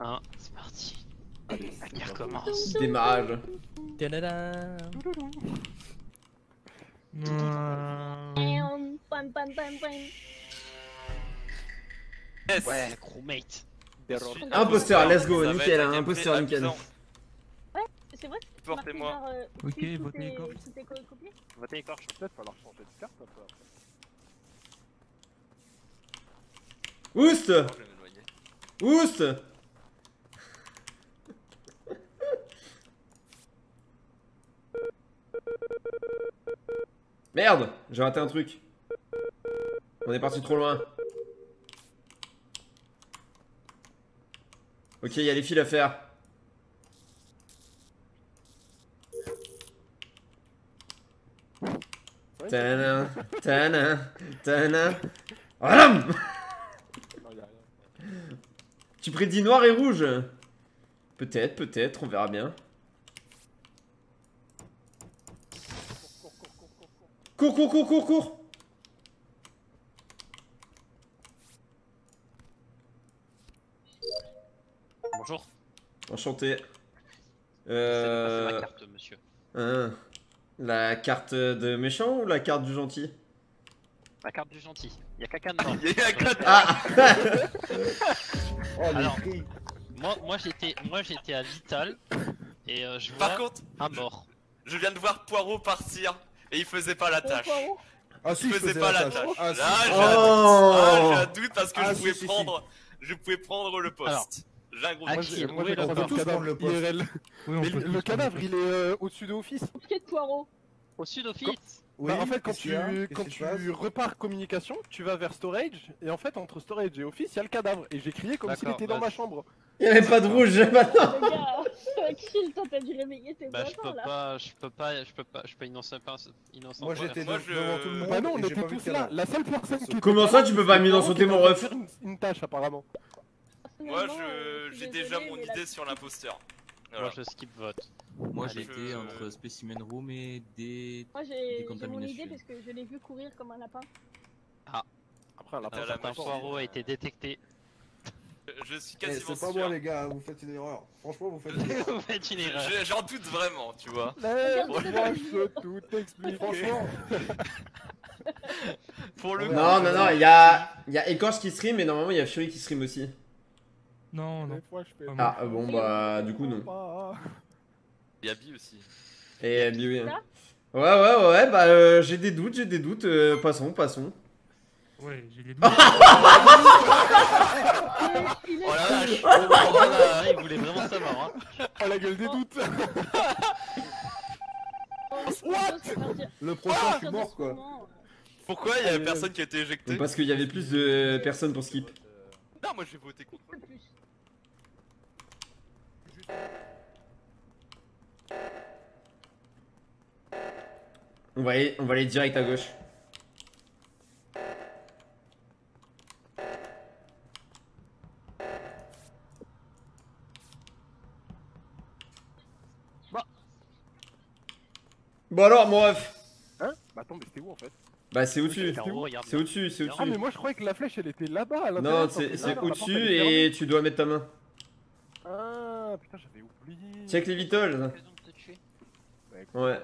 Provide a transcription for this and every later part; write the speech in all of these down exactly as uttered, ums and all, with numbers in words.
un, c'est parti. Allez, la guerre commence. Démarrage. Yes. Ouais, crewmate. Imposteur, let's go, nickel, hein, imposteur, nickel. Ouais, c'est vrai. Portez-moi. Ok, votez les corps. Votez les corps, je peux pas leur changer de carte ou pas. Oust! Oust! Merde! J'ai raté un truc. On est parti trop loin. Ok, il y a les fils à faire. Tana, tana, tana. Voilà. Tu prédis noir et rouge? Peut-être, peut-être, on verra bien. Cours, cours, cours, cours, cours. Bonjour. Enchanté. Euh... C'est ma carte, monsieur. Hein. La carte de méchant ou la carte du gentil? La carte du gentil. Y'a quelqu'un dedans. Y'a quelqu'un dedans. Ah. Oh, alors, moi, moi j'étais moi j'étais à Vital et euh, je vois Par contre, un mort. Je viens de voir Poirot partir et il faisait pas la tâche. Oh, ah, si, il, faisait il faisait pas la tâche. Ah, là si. j'ai oh. un, ah, un doute parce que ah, je, pouvais si, prendre, si. je pouvais prendre le poste. Alors, Là, gros, moi, moi, le on peut tous cadavre, le I R L. Oui, mais le, le cadavre, il est euh, au-dessus de l'office. Au-dessus de l'office oui, bah, En fait, quand tu, quand tu, tu repars communication, tu vas vers storage, et en fait, entre storage et office, il y a le cadavre. Et j'ai crié comme s'il était bah, dans ma chambre. Il n'y avait pas de rouge, maintenant. Chill, toi, t'as dû réveiller tes voisins, là. Je peux pas, je peux pas, je peux innocent pas. Moi, j'étais devant tout le monde. Bah non, on était tous là. La seule personne qui... Comment ça, tu peux pas m'innocenter mon ref? Une tâche, apparemment. Moi j'ai déjà mon idée sur l'imposteur. Moi je skip vote. Moi j'étais entre Specimen Room et des... Moi j'ai mon idée parce que je l'ai vu courir comme un lapin. Ah. Après un lapin, le poireau a été détecté. Je suis quasiment sûr. C'est pas moi les gars, vous faites une erreur. Franchement vous faites une erreur. Vous faites une erreur. J'en doute vraiment, tu vois. Moi je peux tout expliquer. Franchement. Pour le coup... Non, non, non, il y a Écorce qui stream et normalement il y a Fury qui stream aussi. Non, non. Ah bon bah du coup non. Il y a Bi aussi. Et Bi oui. Hein. Ouais ouais ouais bah euh, j'ai des doutes, j'ai des doutes. Euh, passons, passons. Ouais j'ai des doutes. Oh la vache. Il voulait vraiment savoir. Hein. Oh la gueule des doutes. What? Le prochain ah, je suis mort quoi. Pourquoi il y avait personne qui a été éjecté? Parce qu'il y avait plus de personnes pour skip. Non, moi j'ai voté contre le plus. On va aller, on va aller direct à gauche. Bah. Bon alors mon ref. Hein? Bah attends mais c'était où en fait? Bah c'est au-dessus, c'est au-dessus, c'est au-dessus. Ah mais moi je croyais que la flèche elle était là-bas. Non c'est au-dessus et tu dois mettre ta main. Ah putain j'avais oublié. Check les vitoles. Ouais.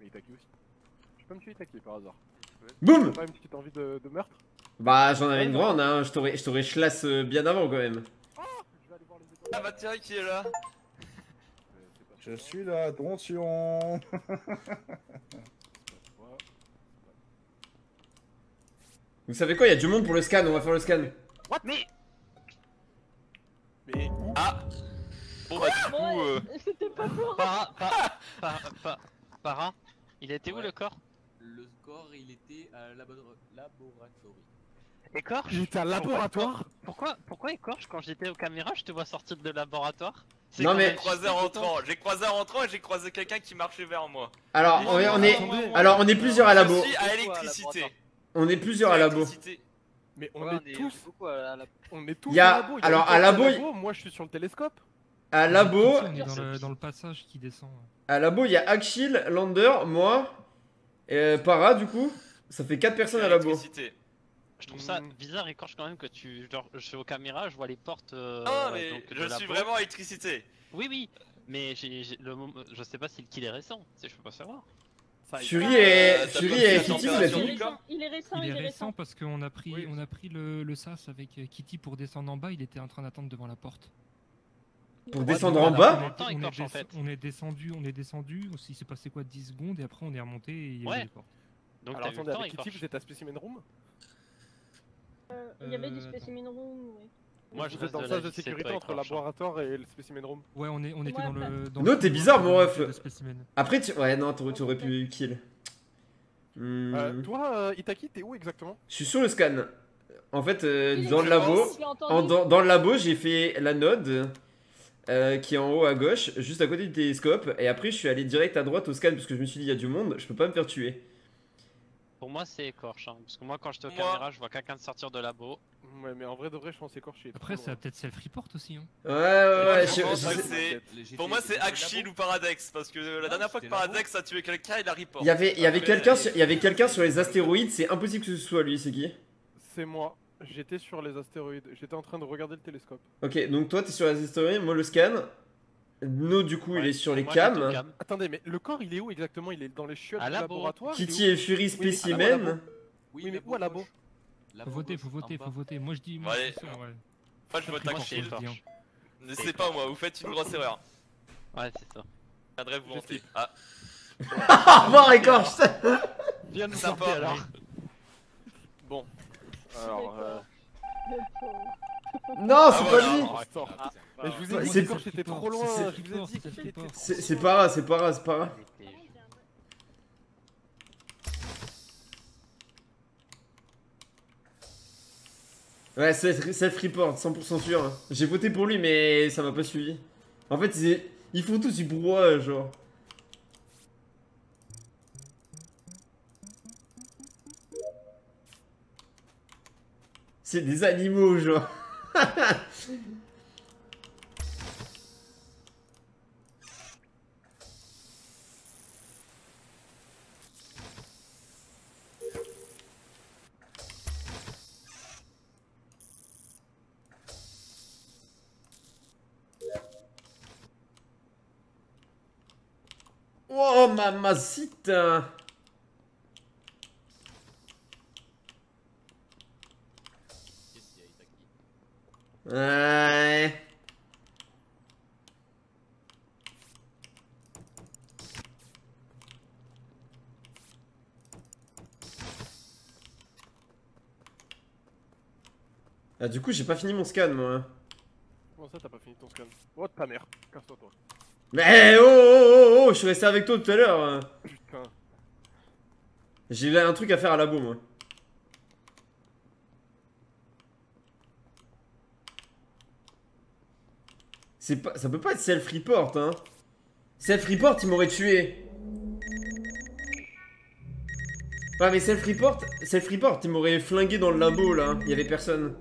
Mais Ytaqui aussi. Je peux me tuer Ytaqui par hasard. Boum. T'as pas une petite envie de meurtre? Bah j'en avais une grande hein, je t'aurais chlasse bien avant quand même. Ah bah tiens qui est là? Je suis là, attention. Vous savez quoi, il y a du monde pour le scan, on va faire le scan. What? Mais... Mais... Ah. Bon bah du coup... Euh... C'était pas pour... Para, para, para, para, para, il était où ouais. le corps? Le corps, il était à labor... laboratoire. Écorche? Il était à laboratoire? Pourquoi, pourquoi Écorche, quand j'étais aux caméras, je te vois sortir de laboratoire? Non mais j'ai croisé en rentrant, j'ai croisé en rentrant et j'ai croisé quelqu'un qui marchait vers moi. Alors, on est... On est... Alors, on est plusieurs à labo. Je suis à l'électricité. On est plusieurs à labo. Mais on, ouais, est on, est tous... beaucoup à la... on est tous. Il y a... à labo. Il y a alors à labo, à labo il... moi je suis sur le télescope. À labo, on est dans le, dans le passage qui descend. À labo, il y a Axil, Lander, moi et Para du coup, ça fait quatre personnes à labo. Je trouve ça bizarre et corche quand même que tu... Genre, je suis aux caméras, je vois les portes... Euh, ah mais donc, je suis vraiment électricité. Oui, oui, mais j'ai, j'ai, le, je sais pas si le kill est récent, je peux pas savoir. Shuri et Kitty, vous l'avez vu? Il est récent, il est récent, il est récent parce qu'on a pris, oui. on a pris le, le sas avec Kitty pour descendre en bas, il était en train d'attendre devant la porte. Pour descendre en bas, on est descendu, on est descendu, il s'est passé quoi dix secondes et après on est remonté et il y avait des portes. Donc alors attendez, avec Kitty, vous êtes à Specimen Room? Euh, il y avait euh, du Specimen Room, ouais. Moi je reste dans le sas de sécurité entre le laboratoire et le Specimen Room. Ouais, on, est, on était ouais, dans le... Dans non, t'es bizarre, mon ref. Après, tu... Ouais, non, tu aurais pu kill. Hmm. Euh, toi, euh, Ytaqui, t'es où exactement? Je suis sur le scan. En fait, euh, dans, le labo, en, dans, dans le labo, j'ai fait la node euh, qui est en haut à gauche, juste à côté du télescope. Et après, je suis allé direct à droite au scan parce que je me suis dit, il y a du monde, je peux pas me faire tuer. Pour moi c'est écorche, hein, parce que moi quand j'étais aux caméras je vois quelqu'un de sortir de labo. Ouais mais en vrai de vrai je pense écorché. Après ça va peut-être self-report aussi hein. Ouais ouais ouais. Pour moi c'est Axil ou Paradex, parce que la dernière fois que Paradex a tué quelqu'un il a report. Il y avait quelqu'un sur les astéroïdes, c'est impossible que ce soit lui, c'est qui? C'est moi, j'étais sur les astéroïdes, j'étais en train de regarder le télescope. Ok donc toi t'es sur les astéroïdes, moi le scan. No du coup ouais, il est sur les cams. Cam. Attendez mais le corps il est où exactement? Il est dans les chiottes du laboratoire. Kitty et Fury spécimen. Oui, oui mais où à labo? Faut voter, faut voter, faut voter. Moi je dis moi ouais. Je ouais. Enfin je vote Axil. Ne sais pas moi, vous faites une grosse erreur. Ouais c'est ça. Adresse vous rentrez. Ah. Au revoir écorche. Viens nous sortir alors. Bon. Alors euh... Non, c'est pas lui. Mais je vous ai dit c'est écorché, j'étais trop loin. C'est pas grave, c'est pas grave, c'est pas grave. Ouais, c'est Freeport, cent pour cent sûr. Hein. J'ai voté pour lui, mais ça m'a pas suivi. En fait, ils, ils font tous du brouhaha, genre. C'est des animaux, genre. Oh mamacita. Ouais. Ah du coup j'ai pas fini mon scan moi. Comment ça t'as pas fini ton scan? Oh ta mère, casse-toi toi. Mais oh oh oh oh, je suis resté avec toi tout à l'heure. Putain. J'ai un truc à faire à labo moi. C'est pas, ça peut pas être self-report hein. Self-report il m'aurait tué. Ah mais self-report, self-report il m'aurait flingué dans le labo là, il y avait personne.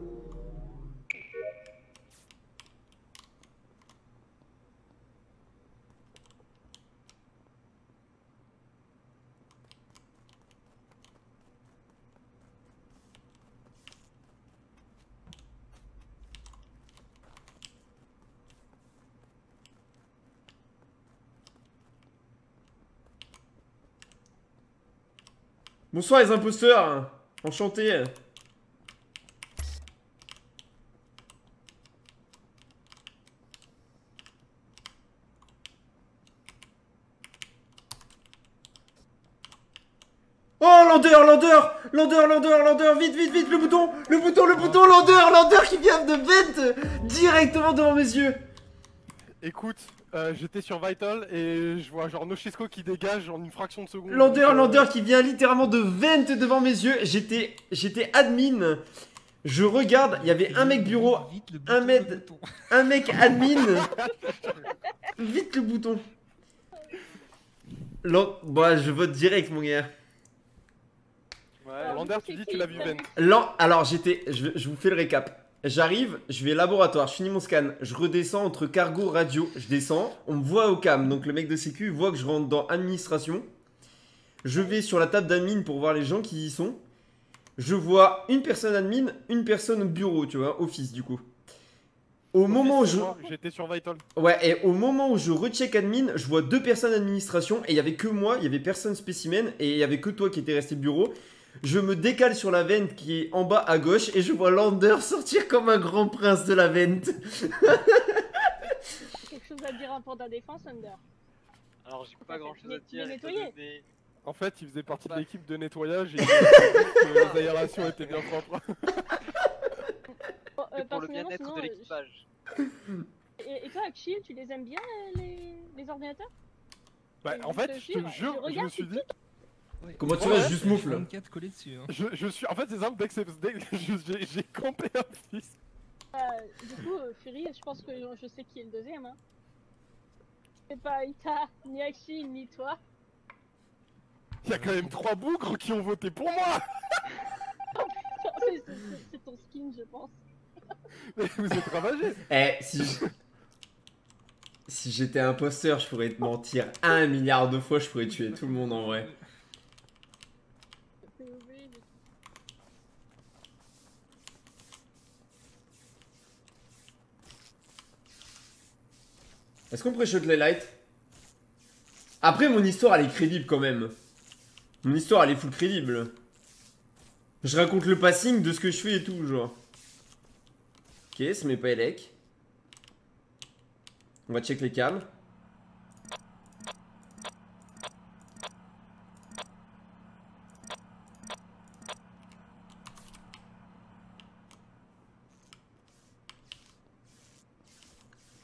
Bonsoir les imposteurs, enchanté. Oh lander, lander, lander, lander, lander, vite, vite, vite, le bouton, le bouton, le bouton, lander, lander qui vient de bête directement devant mes yeux. Écoute, euh, j'étais sur Vital et je vois genre Nochisco qui dégage en une fraction de seconde. Lander, euh... Lander qui vient littéralement de vent devant mes yeux. J'étais j'étais admin. Je regarde, il y avait un mec bureau, un mec, un mec admin. Vite le bouton. L'an... Bah, je vote direct, mon gars. Ouais, Lander, tu dis que tu l'as vu vent. L'an... Alors, j'étais... Je, je vous fais le récap. J'arrive, je vais laboratoire, je finis mon scan, je redescends entre cargo, radio, je descends, on me voit au cam, donc le mec de sécu voit que je rentre dans administration. Je vais sur la table d'admin pour voir les gens qui y sont. je vois une personne admin, une personne bureau, tu vois, office du coup. Au office, moment où je... J'étais sur Vital. Ouais, et au moment où je recheck admin, je vois deux personnes administration et il n'y avait que moi, il n'y avait personne spécimen et il n'y avait que toi qui étais resté bureau. Je me décale sur la vente qui est en bas à gauche et je vois Lander sortir comme un grand prince de la vente. Quelque chose à dire pour la défense, Lander? Alors j'ai pas grand chose à dire. En fait, il faisait partie de l'équipe de nettoyage et que les aérations étaient bien propres. Bon, euh, pour le bien-être de l'équipage. Et, et toi, Axil, tu les aimes bien les, les ordinateurs? Bah, en fait, je te jure, je, je me suis dit. Ouais. Comment tu vas juste moufle hein. je, je suis. En fait, c'est simple, dès que c'est. J'ai campé un fils. Euh, du coup, euh, Fury, je pense que je sais qui est le deuxième. Hein. C'est pas Ita, ni Axil, ni toi. Y'a quand même trois bougres qui ont voté pour moi. C'est ton skin, je pense. Mais vous êtes ravagés. Eh, si je... si j'étais imposteur, je pourrais te mentir un milliard de fois, je pourrais tuer tout le monde en vrai. Est-ce qu'on pré-shot les lights? Après, mon histoire, elle est crédible quand même. Mon histoire, elle est full crédible. Je raconte le passing de ce que je fais et tout, genre. Ok, ce n'est pas Elec. On va check les câbles.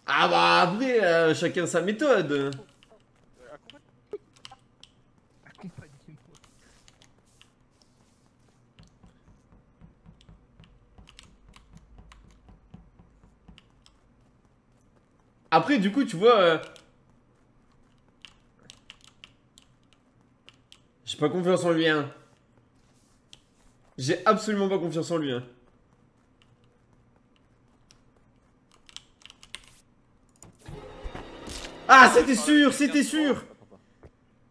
Ah bah après, euh, chacun sa méthode. Après, du coup, tu vois... Euh... J'ai pas confiance en lui, hein. J'ai absolument pas confiance en lui, hein. Ah, c'était sûr, c'était sûr.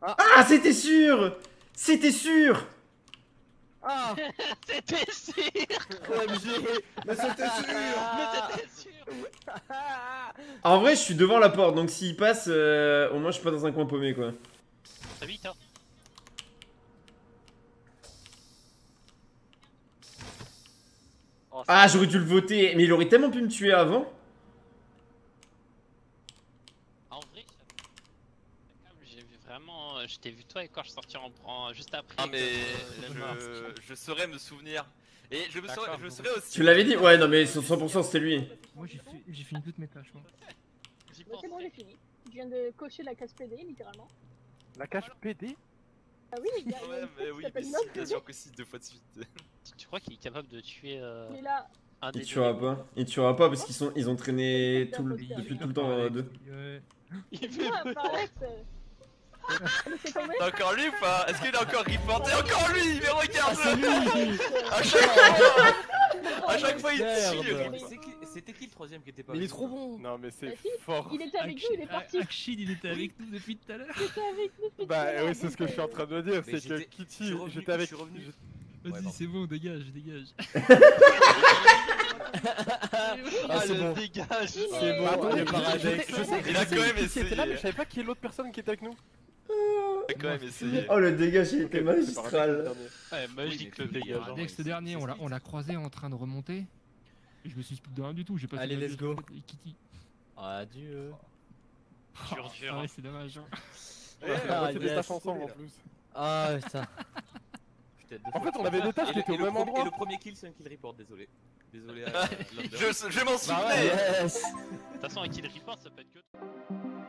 Ah, c'était sûr. C'était sûr. Ah, c'était sûr. Mais c'était sûr. En vrai, je suis devant la porte, donc s'il passe, euh, au moins je suis pas dans un coin paumé, quoi. Ça vite, hein. Oh, ah, j'aurais dû le voter, mais il aurait tellement pu me tuer avant. En vrai, j'ai vraiment, je t'ai vu toi et quand je sortirai en juste après. Ah mais euh, je, je saurais me souvenir. Et je me serais, je me serais aussi. Tu l'avais dit? Ouais, non, mais cent pour cent c'était lui. Moi j'ai fait, j'ai fini toute mes tâches. C'est bon, j'ai fini. Je viens de cocher la case P D littéralement. La case P D? Ah oui, il y a ouais, mais oui, mais c'est bien sûr que si, deux fois de suite. Tu crois qu'il est capable de tuer euh... Il est là. Un des il tuera pas. Il tuera pas parce qu'ils sont, ils ont traîné tout le, depuis tout le temps euh, deux. Il fait encore lui ou pas? Est-ce qu'il est encore reporté? Encore lui! Mais regarde-le! A chaque fois! A chaque fois il tire! C'était qui le troisième qui était pas? Mais il est trop bon! Non mais c'est fort! Il était avec nous, il est parti! Axil il était avec nous depuis tout à l'heure! Il était avec nous depuis tout à l'heure! Bah oui, c'est ce que je suis en train de dire, c'est que Kitty, j'étais avec... Vas-y, c'est bon, dégage, dégage! Ah c'est bon, dégage! C'est bon, il est paradis! Il a quand même essayé! Je savais pas qui est l'autre personne qui était avec nous! Il a quand même essayé! Oh le dégage, il était magistral! Ouais, magique le dégage! Next dernier, on l'a croisé en train de remonter. Je me suis split de rien du tout, j'ai pas... Allez, let's go! Kitty! Adieu! Dur, dur! Ouais, c'est dommage! Ouais, on a fait des tâches ensemble en plus! Ah putain! En fait, on avait des tâches qui étaient au même endroit! Et le premier kill, c'est un kill report, désolé! Désolé, à... je, je m'en souviens. De toute façon, un kill report, ça peut être que...